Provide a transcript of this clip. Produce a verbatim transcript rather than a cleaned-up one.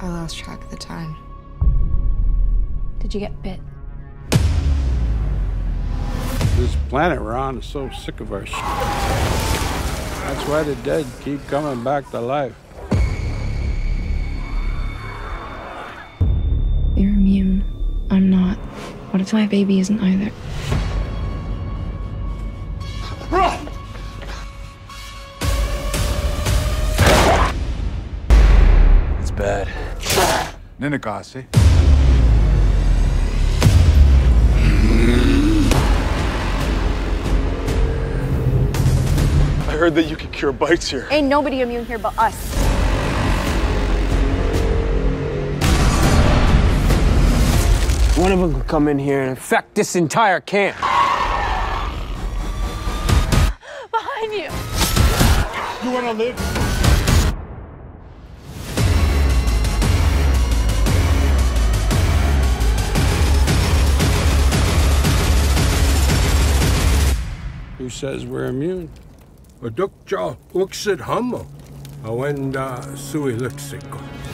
I lost track of the time. Did you get bit? This planet we're on is so sick of our shit. That's why the dead keep coming back to life. You're immune. I'm not. What if my baby isn't either? It's bad. Ninnigasi. I heard that you could cure bites here. Ain't nobody immune here but us. One of them could come in here and infect this entire camp. Behind you. You want to live? Who says we're immune? Adukja uksit hamo, awenda sui luksiko.